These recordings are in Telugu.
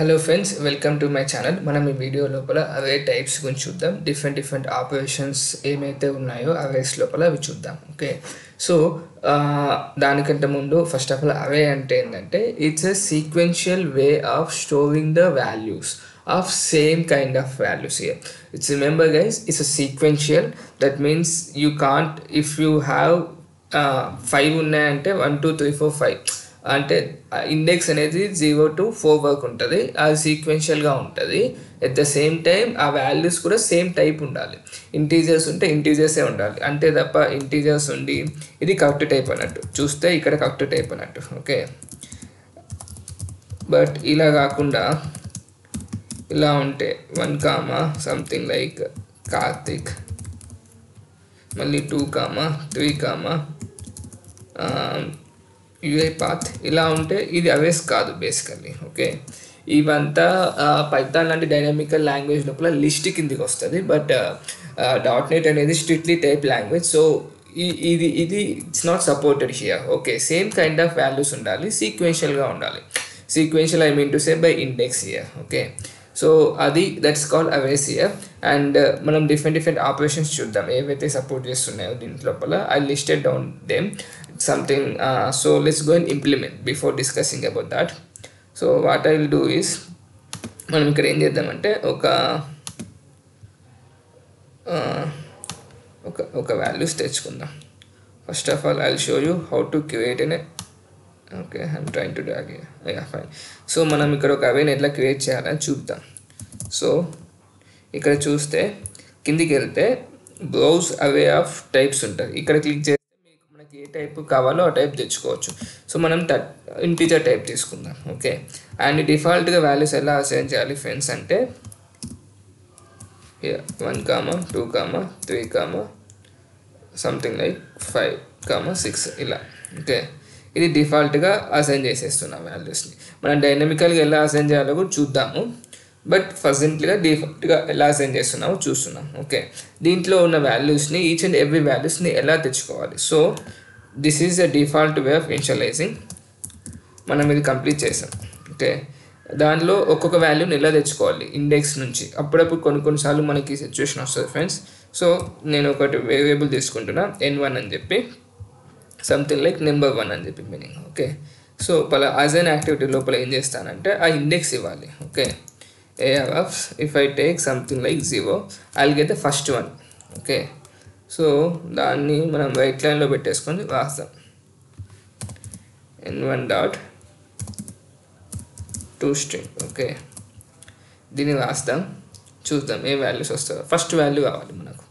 Hello friends, welcome to my channel. మనం ఈ వీడియో లోపల అర్రే టైప్స్ గురించి చూద్దాం. డిఫరెంట్ ఆపరేషన్స్ ఏమైతే ఉన్నాయో అర్రేస్ లోపల అవి చూద్దాం. ఓకే, సో దానికంటే ముందు ఫస్ట్ ఆఫ్ ఆల్ అర్రే అంటే ఏంటంటే it's a sequential way of storing the values of same kind of values here. It's, remember guys, it's a sequential. That means you can't, if you have 5 unnai ante 1 2 3 4 5 ante index anedi 0 to 4 వరకు ఉంటది, అది సీక్వెన్షియల్ గా ఉంటది. ఎట్ ద సేమ్ టైం ఆ వాల్యూస్ కూడా సేమ్ టైప్ ఉండాలి. ఇంటీజర్స్ ఉంటే ఇంటీజర్సే ఉండాలి, అంతే తప్ప ఇంటీజర్స్ ఉండి ఇది కరెక్ట్ టైప్ అన్నట్టు చూస్తే ఇక్కడ కరెక్ట్ టైప్ అన్నట్టు. ఓకే, బట్ ఇలా కాకుండా ఇలా ఉంటే 1, లైక్ కార్తిక్, మళ్ళీ 2, 3, UiPath, ఇలా ఉంటే ఇది అవేస్ కాదు బేసికల్లీ. ఓకే, ఇవంతా పైథాన్ లాంటి డైనామికల్ లాంగ్వేజ్ లోపల లిస్ట్ కిందికి వస్తుంది. బట్ .NET అనేది స్ట్రిక్ట్లీ టైప్ లాంగ్వేజ్, సో ఇది it's not supported here. Okay, same kind of values ఉండాలి, సీక్వెన్షియల్గా ఉండాలి. Sequential I mean to say by index here. Okay, so అది that's called arrays here. And మనం డిఫరెంట్ ఆపరేషన్స్ చూద్దాం ఏవైతే సపోర్ట్ చేస్తున్నాయో దీంట్ లోపల. I listed down them something, so let's go and implement before discussing about that. So what I will do is, మనం ఇక్కడ ఏం చేద్దామంటే ఒక వాల్యూస్ తెచ్చుకుందాం. First of all I will show you how to create అనే. Okay, I'm trying to drag here. Fine, so మనం ఇక్కడ ఒక అవేని ఎట్లా క్రియేట్ చేయాలని చూద్దాం. సో ఇక్కడ చూస్తే కిందికి వెళ్తే బ్రౌజ్ అవే ఆఫ్ టైప్స్ ఉంటుంది. ఇక్కడ క్లిక్ చేస్తే మీకు మనకి ఏ టైప్ కావాలో ఆ టైప్ తెచ్చుకోవచ్చు. సో మనం ఇంటీజర్ టైప్ తీసుకుందాం. ఓకే, అండ్ డిఫాల్ట్గా వాల్యూస్ ఎలా అసైన్ చేయాలి ఫ్రెండ్స్ అంటే 1, 2, 3, like 5, 6 ఇలా. ఓకే, ఇది డిఫాల్ట్గా అసైన్ చేసేస్తున్నాం వాల్యూస్ని. మనం డైనమికల్గా ఎలా అసైన్ చేయాలో కూడా చూద్దాము, బట్ ప్రజెంట్గా డిఫాల్ట్గా ఎలా అసైన్ చేస్తున్నామో చూస్తున్నాం. ఓకే, దీంట్లో ఉన్న వాల్యూస్ని ఈచ్ అండ్ ఎవ్రీ వాల్యూస్ని ఎలా తెచ్చుకోవాలి. So this is the default way of initializing. మనం ఇది కంప్లీట్ చేసాం. ఓకే, దానిలో ఒక్కొక్క వాల్యూని ఎలా తెచ్చుకోవాలి ఇండెక్స్ నుంచి. అప్పుడప్పుడు కొన్నిసార్లు మనకి సిచ్యువేషన్ వస్తుంది ఫ్రెండ్స్. సో నేను ఒకటి వేరియబుల్ తీసుకుంటున్నా n1 అని చెప్పి, like number 1 అని చెప్పి మీనింగ్. ఓకే, సో పలా అజైన్ యాక్టివిటీ లోపల ఏం చేస్తానంటే ఆ ఇండెక్స్ ఇవ్వాలి. Okay, if I take like 0 I will get the first one. Okay, so దాన్ని మనం రైట్ లైన్లో పెట్టేసుకొని రాస్తాం n1.toString. ఓకే, దీన్ని రాస్తాం, చూద్దాం ఏ వాల్యూస్ వస్తాయో. ఫస్ట్ వాల్యూ కావాలి మనకు.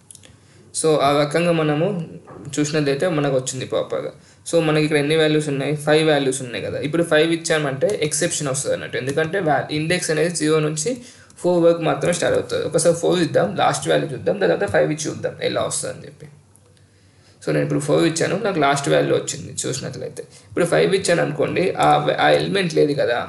సో ఆ రకంగా మనము చూసినట్లయితే మనకు వచ్చింది ప్రాపర్గా. సో మనకి ఇక్కడ ఎన్ని వాల్యూస్ ఉన్నాయి, 5 వాల్యూస్ ఉన్నాయి కదా. ఇప్పుడు 5 ఇచ్చామంటే ఎక్సెప్షన్ వస్తుంది అన్నట్టు, ఎందుకంటే ఇండెక్స్ అనేది 0 నుంచి 4 వరకు మాత్రమే స్టార్ట్ అవుతుంది. ఒకసారి 4 ఇద్దాం, లాస్ట్ వాల్యూ చూద్దాం, తర్వాత 5 ఇచ్చి చూద్దాం ఎలా వస్తుంది అని చెప్పి. సో నేను ఇప్పుడు 4 ఇచ్చాను, నాకు లాస్ట్ వాల్యూ వచ్చింది చూసినట్లయితే. ఇప్పుడు 5 ఇచ్చాను అనుకోండి, ఆ ఎలిమెంట్ లేదు కదా.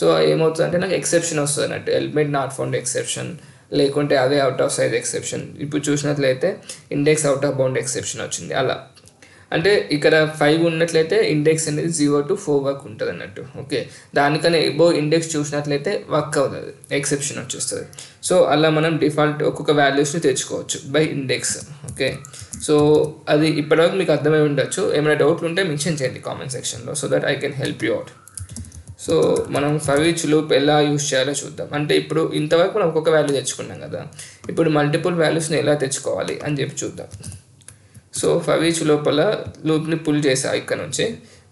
సో ఏమవుతుందంటే నాకు ఎక్సెప్షన్ వస్తుంది అన్నట్టు, ఎలిమెంట్ నాట్ ఫౌండ్ ఎక్సెప్షన్, లేకుంటే అదే అవుట్ ఆఫ్ సైజ్ ఎక్సెప్షన్. ఇప్పుడు చూసినట్లయితే index out of bound exception వచ్చింది. అలా అంటే ఇక్కడ 5 ఉన్నట్లయితే ఇండెక్స్ అనేది 0 to 4 వరకు ఉంటుంది అన్నట్టు. ఓకే, దానికనే ఎబో ఇండెక్స్ చూసినట్లయితే వర్క్ అవుతుంది, ఎక్సెప్షన్ వచ్చేస్తుంది. సో అలా మనం డిఫాల్ట్ ఒక్కొక్క వాల్యూస్ని తెచ్చుకోవచ్చు బై ఇండెక్స్. ఓకే, సో అది ఇప్పటివరకు మీకు అర్థమై ఉండొచ్చు. ఏమైనా డౌట్లు ఉంటే మెన్షన్ చేయండి కామెంట్ సెక్షన్లో, so that I can help you out. So మనం ఫర్ ఈచ్ లూప్ ఎలా యూజ్ చేయాలో చూద్దాం. అంటే ఇప్పుడు ఇంతవరకు మనం ఒక్కొక్క వాల్యూ తెచ్చుకున్నాం కదా, ఇప్పుడు మల్టిపుల్ వాల్యూస్ని ఎలా తెచ్చుకోవాలి అని చెప్పి చూద్దాం. సో ఫర్ ఈచ్ లోపల లూప్ని పుల్ చేసా ఇక్కడ నుంచి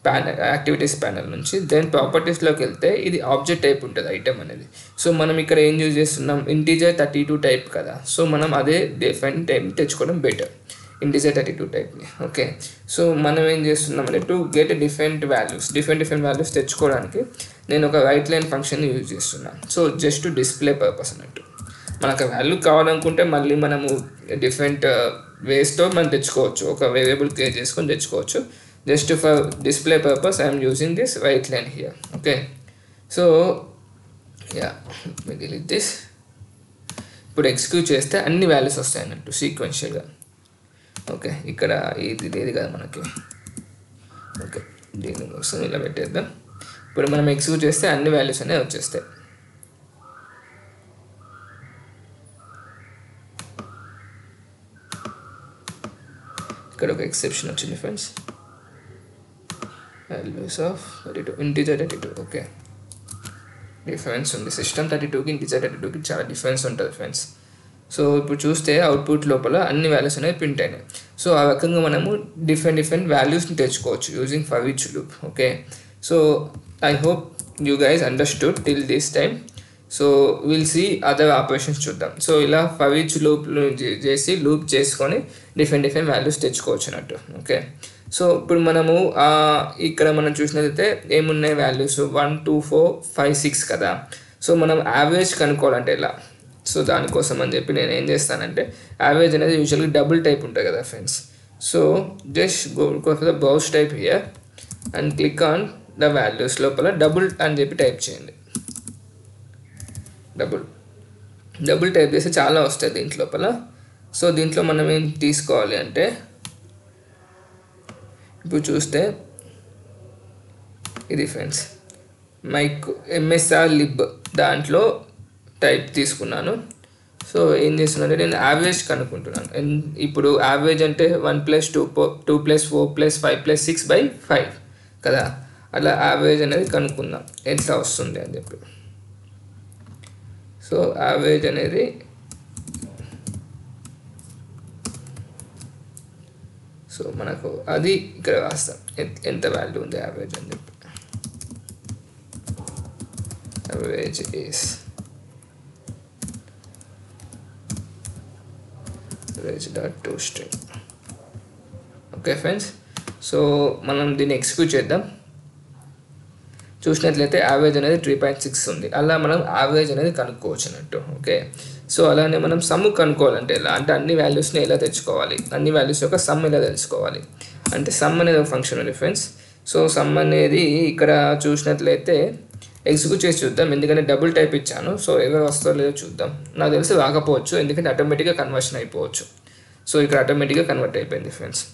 ప్యానల్, యాక్టివిటీస్ ప్యానల్ నుంచి. దెన్ ప్రాపర్టీస్లోకి వెళ్తే ఇది ఆబ్జెక్ట్ టైప్ ఉంటుంది ఐటమ్ అనేది. సో మనం ఇక్కడ ఏం యూజ్ చేస్తున్నాం, ఇంటీజర్ 32 టైప్ కదా. సో మనం అదే డిఫరెంట్ టైప్ తెచ్చుకోవడం బెటర్, ఇంటీజర్ 32 టైప్ని. ఓకే, సో మనం ఏం చేస్తున్నాం అంటే టు గెట్ డిఫరెంట్ వాల్యూస్ తెచ్చుకోవడానికి నేను ఒక రైట్ లైన్ ఫంక్షన్ని యూజ్ చేస్తున్నాను. సో జస్ట్ డిస్ప్లే పర్పస్ అన్నట్టు. మనకు వాల్యూ కావాలనుకుంటే మళ్ళీ మనము డిఫరెంట్ వేస్తో మనం తెచ్చుకోవచ్చు, ఒక వేరియబుల్ క్రియేట్ చేసుకొని తెచ్చుకోవచ్చు. Just for display purpose I'm using this write line here. Okay, so yeah delete this. ఇప్పుడు ఎగ్జిక్యూట్ చేస్తే అన్ని వాల్యూస్ వస్తాయి అన్నట్టు సీక్వెన్షియల్గా. ఓకే, ఇక్కడ ఇది లేదు కదా మనకి. ఓకే, దీనికోసం ఇలా పెట్టేద్దాం. ఇప్పుడు మనం ఎగ్జిక్యూట్ చేస్తే అన్ని వాల్యూస్ అనేవి వచ్చేస్తాయి. ఇక్కడ ఒక ఎక్సెప్షన్ వచ్చింది friends. Values of 32 integer 32 okay difference ఉంది. సిస్టమ్ 32కి ఇంటిజర్ 32కి చాలా డిఫరెన్స్ ఉంటుంది ఫ్రెండ్స్. సో ఇప్పుడు చూస్తే అవుట్పుట్ లోపల అన్ని వాల్యూస్ అనేవి ప్రింట్ అయినాయి. సో ఆ రకంగా మనము డిఫరెంట్ డిఫరెంట్ వాల్యూస్ని తెచ్చుకోవచ్చు using for each loop. Okay so I hope you guys understood till this time. So will see other operations చూద్దాం. సో ఇలా ఫర్ ఈచ్ లూప్ చేసి లూప్ చేసుకొని డిఫరెంట్ డిఫరెంట్ వాల్యూస్ తెచ్చుకోవచ్చు అన్నట్టు. ఓకే సో ఇప్పుడు మనము ఇక్కడ మనం చూసినట్లయితే ఏమున్నాయి వాల్యూస్ 1 2 4 5 6 కదా. సో మనం యావరేజ్ కనుక్కోవాలంటే ఇలా, సో దానికోసం అని చెప్పి నేను ఏం చేస్తానంటే యావరేజ్ అనేది యూజువల్గా డబుల్ టైప్ ఉంటుంది కదా friends. So just go for the browse type here and click on the values లోపల డబుల్ అని చెప్పి టైప్ చేయండి. డబుల్ టైప్ చేస్తే చాలా వస్తాయి దీంట్లోపల. సో దీంట్లో మనం ఏం తీసుకోవాలి అంటే ఇప్పుడు చూస్తే ఇది ఫ్రెండ్స్ మైక్ MSR లిబ్ దాంట్లో టైప్ తీసుకున్నాను. సో ఏం చేస్తున్నానంటే నేను యావరేజ్ కనుక్కుంటున్నాను. ఇప్పుడు యావరేజ్ అంటే 1 + 2 + 4 + 5 + 6 / 5 కదా. అలా యావరేజ్ అనేది కనుక్కుందాం ఎంత వస్తుంది అని చెప్పి. సో యావరేజ్ అనేది సో మనకు అది ఇక్కడ రాస్తాం ఎంత వాల్యూ ఉంది యావరేజ్ అని చెప్పి. Average is average.toString. Okay friends so మనం దీన్ని ఎగ్జిక్యూట్ చేద్దాం. చూసినట్లయితే యావరేజ్ అనేది 3.6 ఉంది. అలా మనం యావరేజ్ అనేది కనుక్కోవచ్చు అన్నట్టు. ఓకే సో అలానే మనం సమ్ కనుక్కోవాలంటే ఎలా అంటే అన్ని వాల్యూస్ని ఎలా తెచ్చుకోవాలి, అన్ని వాల్యూస్ యొక్క సమ్ ఎలా తెలుసుకోవాలి అంటే సమ్ అనేది ఒక ఫంక్షన్ ఉంది ఫ్రెండ్స్. సో సమ్ అనేది ఇక్కడ చూసినట్లయితే ఎగ్జిక్యూట్ చేసి చూద్దాం ఎందుకంటే డబుల్ టైప్ ఇచ్చాను. సో ఎవరు వస్తారో లేదో చూద్దాం. నాకు తెలిసి రాకపోవచ్చు ఎందుకంటే ఆటోమేటిక్గా కన్వర్షన్ అయిపోవచ్చు. సో ఇక్కడ ఆటోమేటిక్గా కన్వర్ట్ అయిపోయింది ఫ్రెండ్స్.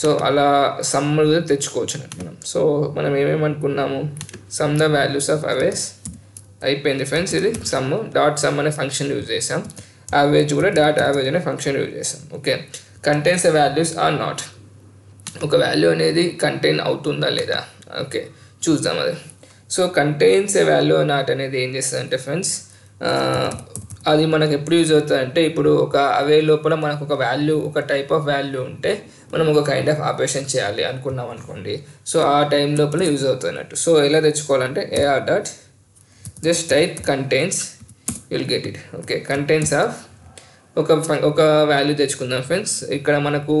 సో అలా సమ్ కూడా తెచ్చుకోవచ్చు అన్నట్టు మనం. సో మనం ఏమేమి అనుకున్నాము sum the values of arrays అయిపోయింది ఫ్రెండ్స్. ఇది సమ్ డాట్ సమ్ అనే ఫంక్షన్ యూజ్ చేసాం. యావరేజ్ కూడా డాట్ యావరేజ్ అనే ఫంక్షన్ యూజ్ చేసాం. Okay contains the values or not. ఒక వాల్యూ అనేది కంటైన్ అవుతుందా లేదా ఓకే చూద్దాం అది. So contains a value not అనేది ఏం చేస్తుందంటే ఫ్రెండ్స్ అది మనకు ఎప్పుడు యూజ్ అవుతుందంటే ఇప్పుడు ఒక అవే లోపల మనకు ఒక వాల్యూ ఒక టైప్ ఆఫ్ వాల్యూ ఉంటే మనం ఒక కైండ్ ఆఫ్ ఆపరేషన్ చేయాలి అనుకున్నాం అనుకోండి. సో ఆ టైం లోపల యూజ్ అవుతుంది అన్నట్టు. సో ఎలా తెచ్చుకోవాలంటే AR dot just type contains will get it. Okay contains of ఒక వాల్యూ తెచ్చుకుందాం ఫ్రెండ్స్. ఇక్కడ మనకు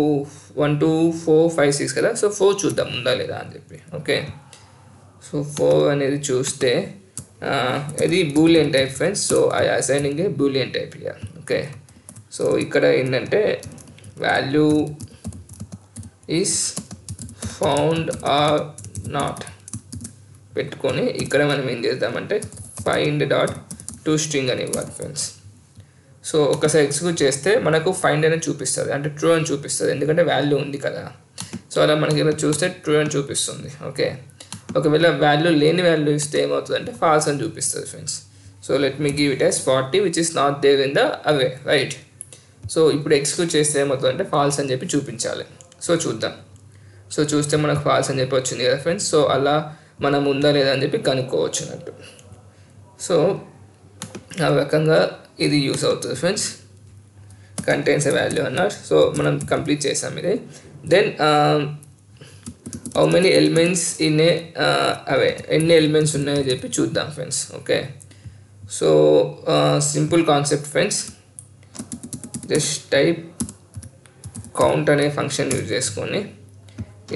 1 2 4 5 6 కదా. సో 4 చూద్దాం ఉందా లేదా అని చెప్పి. ఓకే సో 4 అనేది చూస్తే ఇది boolean type friends. So I assigning a boolean type here. Okay so ఇక్కడ ఏంటంటే value is found or not పెట్టుకొని ఇక్కడ మనం ఏం చేద్దామంటే ఫైండ్ డాట్ టు స్ట్రింగ్ అని ఇవ్వాలి ఫ్రెండ్స్. సో ఒకసారి ఎగ్జిక్యూట్ చేస్తే మనకు ఫైండ్ అనేది చూపిస్తుంది అంటే ట్రూ అని చూపిస్తుంది ఎందుకంటే వాల్యూ ఉంది కదా. సో అలా మనకి ఇలా చూస్తే ట్రూ అని చూపిస్తుంది. ఓకే ఒకవేళ వాల్యూ లేని వాల్యూ ఇస్తే ఏమవుతుందంటే ఫాల్స్ అని చూపిస్తుంది friends. So let me give it as 40 which is not there in the array right. So ఇప్పుడు ఎగ్జిక్యూట్ చేస్తే ఏమవుతుందంటే ఫాల్స్ అని చెప్పి చూపించాలి. సో చూద్దాం. సో చూస్తే మనకు ఫాల్స్ అని చెప్పి వచ్చింది కదా ఫ్రెండ్స్. సో అలా మనం ఉందా లేదా అని చెప్పి కనుక్కోవచ్చు అన్నట్టు. సో ఆ రకంగా ఇది యూస్ అవుతుంది ఫ్రెండ్స్ కంటైన్స్ ఏ వాల్యూ అన్నారు. సో మనం కంప్లీట్ చేసాం ఇది. Then how many elements in a array ఎన్ని ఎలిమెంట్స్ ఉన్నాయో చెప్పి చూద్దాం friends. Okay so simple concept friends just type count అనే ఫంక్షన్ యూజ్ చేసుకొని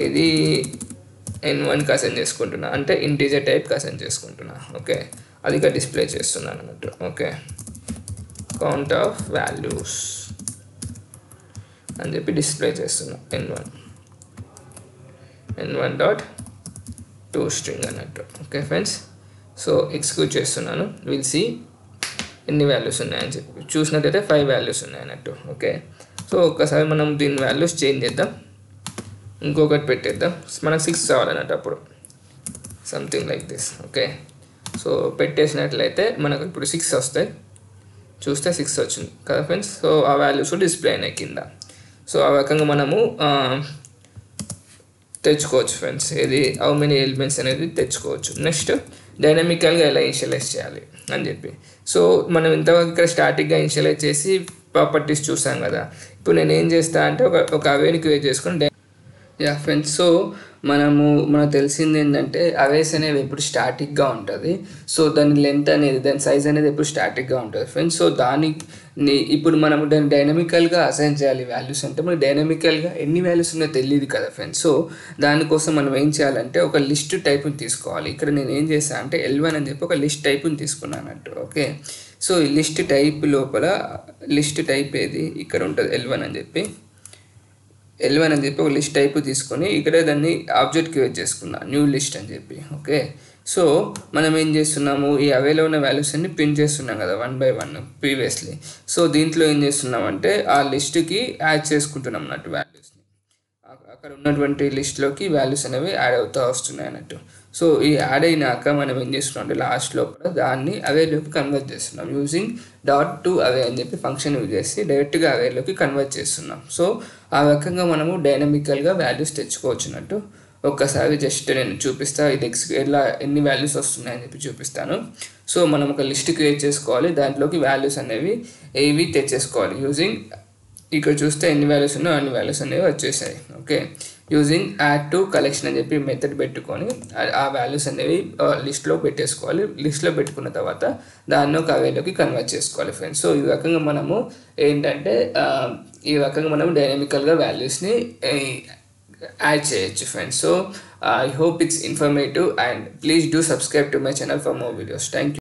ఇది n1కి అసైన్ చేసుకుంటున్నా అంటే ఇంటీజర్ టైప్కి అసైన్ చేసుకుంటున్నా. ఓకే అది ఇక్కడ డిస్ప్లే చేస్తున్నాను అన్నట్టు. ఓకే కౌంట్ ఆఫ్ వాల్యూస్ అని చెప్పి డిస్ప్లే చేస్తున్నా n1 డాట్ టూ స్ట్రింగ్ అన్నట్టు. ఓకే ఫ్రెండ్స్ సో ఎగ్జిక్యూట్ చేస్తున్నాను విల్ సీ ఎన్ని వాల్యూస్ ఉన్నాయని చెప్పి. చూసినట్టయితే 5 వాల్యూస్ ఉన్నాయి అన్నట్టు. ఓకే సో ఒక్కసారి మనం దీని వాల్యూస్ చేంజ్ చేద్దాం ఇంకొకటి పెట్టేద్దాం మనకు 6 కావాలన్నట్టు అప్పుడు something like this. Okay so పెట్టేసినట్లయితే మనకు ఇప్పుడు 6 వస్తాయి. చూస్తే 6 వచ్చింది కదా ఫ్రెండ్స్. సో ఆ వాల్యూస్ డిస్ప్లే అయినాయి కింద. సో ఆ రకంగా మనము తెచ్చుకోవచ్చు ఫ్రెండ్స్. ఇది హౌ మెనీ ఎలిమెంట్స్ అనేది తెచ్చుకోవచ్చు. నెక్స్ట్ డైనమికల్గా ఎలా ఇన్షియలైజ్ చేయాలి అని చెప్పి, సో మనం ఇంతవరకు ఇక్కడ స్టాటిక్గా ఇన్షియలైజ్ చేసి ప్రాపర్టీస్ చూసాం కదా. ఇప్పుడు నేను ఏం చేస్తా అంటే ఒక అవేని క్రియేట్ చేసుకుని యా ఫ్రెండ్స్. సో మనకు తెలిసింది ఏంటంటే అవేస్ అనేవి ఎప్పుడు స్టాటిక్గా ఉంటుంది. సో దాని లెంత్ అనేది దాని సైజ్ అనేది ఎప్పుడు స్టాటిక్గా ఉంటుంది ఫ్రెండ్స్. సో దానికి ఇప్పుడు మనం దాన్ని డైనమికల్గా అసైన్ చేయాలి వాల్యూస్ అంటే మనకు డైనమికల్గా ఎన్ని వాల్యూస్ ఉన్నాయో తెలియదు కదా ఫ్రెండ్స్. సో దానికోసం మనం ఏం చేయాలంటే ఒక లిస్ట్ టైప్ని తీసుకోవాలి. ఇక్కడ నేను ఏం చేస్తాను అంటే L1 అని చెప్పి ఒక లిస్ట్ టైప్ని తీసుకున్నానంట. ఓకే, సో ఈ లిస్ట్ టైప్ లోపల లిస్ట్ టైప్ ఏది ఇక్కడ ఉంటుంది L1 అని చెప్పి ఒక లిస్ట్ టైప్ తీసుకొని ఇక్కడ దాన్ని ఆబ్జెక్ట్ క్రియేట్ చేసుకున్నా న్యూ లిస్ట్ అని చెప్పి. ఓకే, సో మనం ఏం చేస్తున్నాము ఈ అవేలో ఉన్న వాల్యూస్ అన్ని ప్రింట్ చేస్తున్నాం కదా 1 by 1 ప్రీవియస్లీ. సో దీంట్లో ఏం చేస్తున్నామంటే ఆ లిస్ట్కి యాడ్ చేసుకుంటున్నాం అన్నట్టు వాల్యూస్ని, అక్కడ ఉన్నటువంటి లిస్ట్లోకి వాల్యూస్ అనేవి యాడ్ అవుతూ వస్తున్నాయి అన్నట్టు. సో ఈ యాడ్ అయినాక మనం ఏం చేస్తున్నాం అంటే లాస్ట్ లోపల దాన్ని అవేలోకి కన్వర్ట్ చేస్తున్నాం యూజింగ్ .toArray అని చెప్పి ఫంక్షన్ యూజ్ చేసి డైరెక్ట్గా అవేలోకి కన్వర్ట్ చేస్తున్నాం. సో ఆ రకంగా మనము డైనమికల్గా వాల్యూస్ తెచ్చుకోవచ్చున్నట్టు. ఒక్కసారి జస్ట్ నేను చూపిస్తాను ఇది ఎలా ఎన్ని వాల్యూస్ వస్తున్నాయని చెప్పి చూపిస్తాను. సో మనం ఒక లిస్ట్ క్రియేట్ చేసుకోవాలి, దాంట్లోకి వాల్యూస్ అనేవి ఏవి తెచ్చేసుకోవాలి యూజింగ్ ఇక్కడ చూస్తే ఎన్ని వాల్యూస్ ఉన్నాయో అన్ని వాల్యూస్ అనేవి వచ్చేసాయి. Okay, using add to collection అని చెప్పి మెథడ్ పెట్టుకొని ఆ వాల్యూస్ అనేవి లిస్ట్లో పెట్టేసుకోవాలి. లిస్ట్లో పెట్టుకున్న తర్వాత దాన్ని ఒక అవేలోకి కన్వర్ట్ చేసుకోవాలి ఫ్రెండ్స్. సో ఈ రకంగా మనము ఏంటంటే ఈ రకంగా మనం డైనమికల్గా వాల్యూస్ని యాడ్ చేయొచ్చు friends. So I hope it's informative and please do subscribe to my channel for more videos. Thank you.